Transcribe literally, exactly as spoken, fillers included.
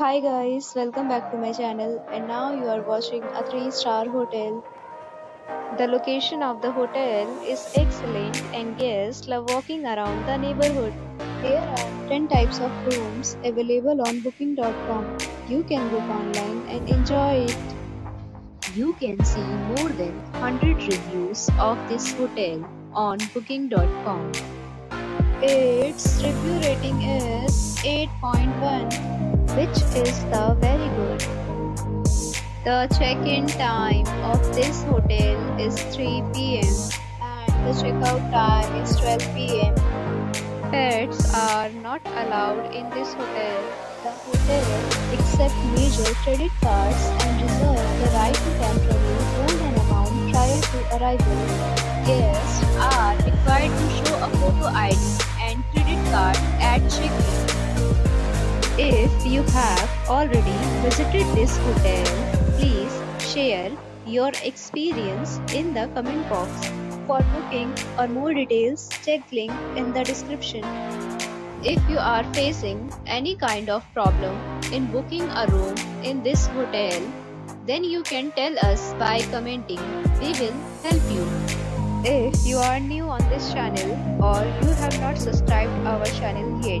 Hi guys, welcome back to my channel, and now you are watching a three star hotel. The location of the hotel is excellent and guests love walking around the neighborhood. There are ten types of rooms available on booking dot com. You can book online and enjoy it. You can see more than one hundred reviews of this hotel on booking dot com. Its review rating is eight point one. Which is the very good. The check-in time of this hotel is three p m and the check-out time is twelve p m Pets are not allowed in this hotel. The hotel accepts major credit cards and reserves the right to temporarily hold an amount prior to arrival. Guests are required to show a photo I D and credit card at check-in. If you have already visited this hotel, please share your experience in the comment box. For booking or more details, check link in the description. If you are facing any kind of problem in booking a room in this hotel, then you can tell us by commenting. We will help you. If you are new on this channel or you have not subscribed our channel yet,